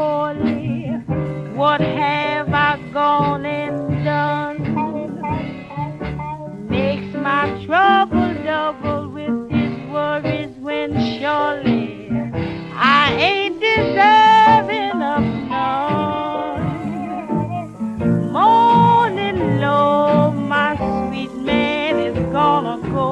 poorly. What have I gone and done? Makes my trouble double with his worries, when surely I ain't deserving of none. Moaning low, my sweet man is gonna go.